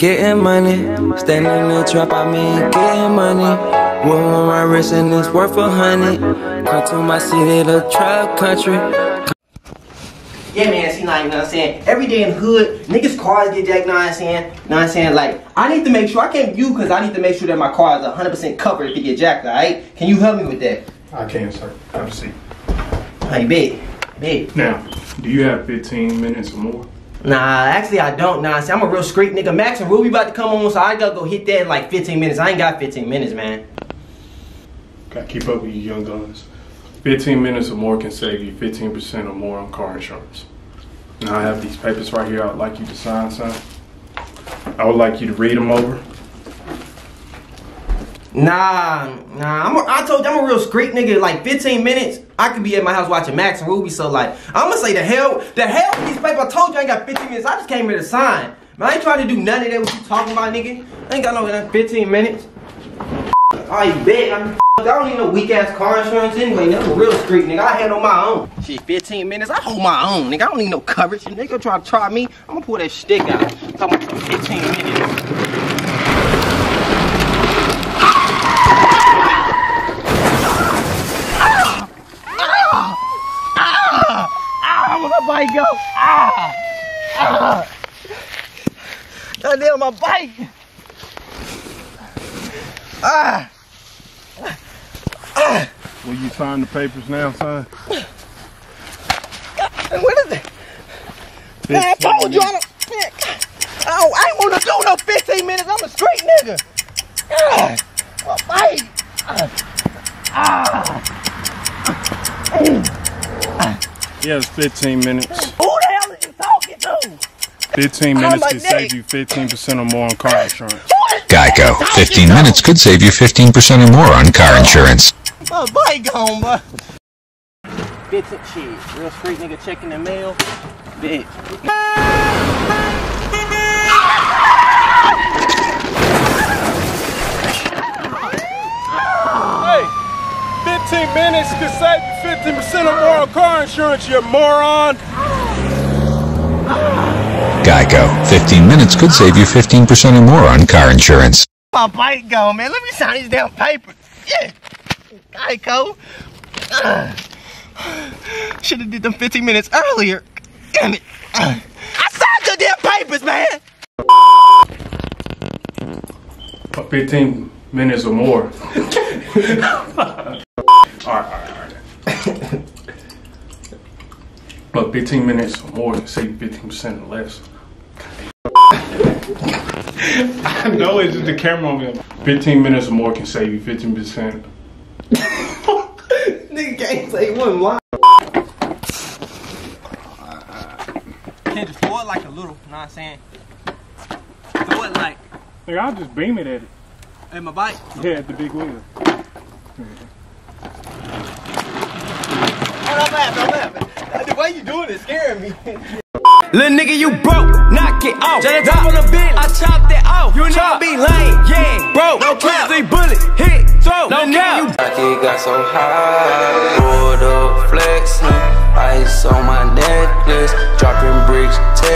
getting money. Standing in the trap, I mean getting money. One on my wrist and it's worth 100. Come to my city, the trap country. Yeah, man, see, like, you know what I'm saying? Every day in hood, niggas' cars get jacked, you know what I'm saying? You know what I'm saying? Like, I need to make sure, I can't you because I need to make sure that my car is 100% covered if it get jacked, all right? Can you help me with that? I can, sir. Have a seat. Hey, big. Now, do you have 15 minutes or more? Nah, actually I don't. Nah, see, I'm a real street nigga. Max and Ruby about to come on, so I gotta go hit that in like 15 minutes. I ain't got 15 minutes, man. Gotta keep up with you young guns. 15 minutes or more can save you 15% or more on car insurance. Now I have these papers right here I'd like you to sign, son. I would like you to read them over. Nah, I told you I'm a real street nigga. Like 15 minutes, I could be at my house watching Max and Ruby. So like, I'ma say the hell with these papers. I told you I ain't got 15 minutes. I just came here to sign. Man, I ain't trying to do none of that what you talking about, nigga. I ain't got no 15 minutes. I bet I don't need no weak ass car insurance anyway. I'm a real street nigga. I handle my own. Shit, 15 minutes. I hold my own, nigga. I don't need no coverage. You nigga trying to try me? I'ma pull that stick out. I'm talking about 15 minutes. My bike go. Ah! Ah! God damn, my bike. Ah! Ah! Will you sign the papers now, son? What is it? Man, I told you I ain't want to do no 15 minutes. I'm a street nigga. Ah! My bike. Ah! Ah! Yeah, it's 15 minutes. Who the hell are you talking to? 15 minutes could save you 15% or more on car insurance. Geico, 15 minutes could save you 15% or more on car insurance. My bike gone, bro. Bits of cheese. Real street nigga checking the mail. Bitch. Hey, 15 minutes could save you 50% or more on car insurance, you moron! Geico, 15 minutes could save you 15% or more on car insurance. My bike gone, man. Let me sign these damn papers. Yeah! Geico! Should've did them 15 minutes earlier. Damn it! I signed your damn papers, man! 15 minutes or more. Alright. But 15 minutes or more to save 15% or less. I know it's just the camera on me. 15 minutes or more can save you 15%. Nigga can't say one line. Can't just throw it like a little, you know what I'm saying? Throw it like. Nigga, I'll just beam it at it. At my bike? Yeah, at the big wheel. I'm laughing. The way you doing it is scaring me. Little nigga, you broke. Knock it off. Just top on the bench. I chopped it off. You nigga be lame. Yeah, bro. No cap. Three bullets. Hit. Throw. No cap. I kid got so high. Pulled up flexing. Ice on my necklace. Dropping bricks.